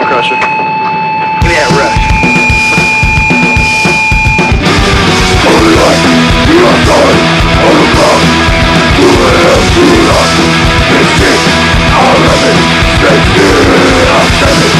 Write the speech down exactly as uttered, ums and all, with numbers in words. Bomb crusher. Give me that rush. On the right, to the side, on the ground. To the left, to the left. It's it, I love it. Stay here, I'm standing.